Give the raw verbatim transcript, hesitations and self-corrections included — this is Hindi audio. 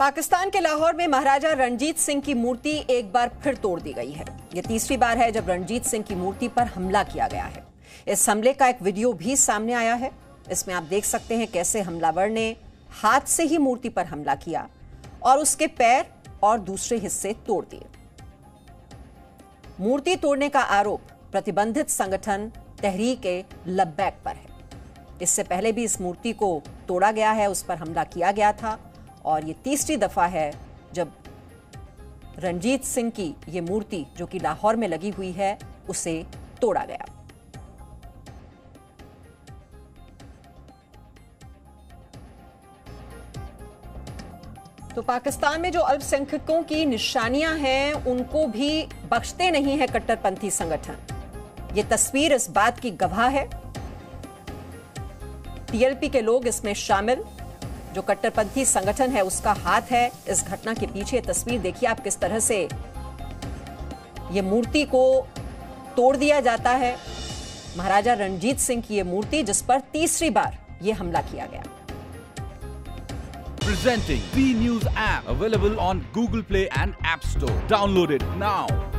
पाकिस्तान के लाहौर में महाराजा रणजीत सिंह की मूर्ति एक बार फिर तोड़ दी गई है। ये तीसरी बार है जब रणजीत सिंह की मूर्ति पर हमला किया गया है। इस हमले का एक वीडियो भी सामने आया है। इसमें आप देख सकते हैं कैसे हमलावर ने हाथ से ही मूर्ति पर हमला किया और उसके पैर और दूसरे हिस्से तोड़ दिए। मूर्ति तोड़ने का आरोप प्रतिबंधित संगठन तहरीक-ए-लब्बैक पर है। इससे पहले भी इस मूर्ति को तोड़ा गया है, उस पर हमला किया गया था और ये तीसरी दफा है जब रणजीत सिंह की ये मूर्ति जो कि लाहौर में लगी हुई है उसे तोड़ा गया। तो पाकिस्तान में जो अल्पसंख्यकों की निशानियां हैं उनको भी बख्शते नहीं है कट्टरपंथी संगठन। ये तस्वीर इस बात की गवाह है। टीएलपी के लोग इसमें शामिल, जो कट्टरपंथी संगठन है उसका हाथ है इस घटना के पीछे। तस्वीर देखिए आप, किस तरह से ये मूर्ति को तोड़ दिया जाता है। महाराजा रणजीत सिंह की ये मूर्ति जिस पर तीसरी बार ये हमला किया गया। Presenting B News app available on Google Play and App Store. Download it now.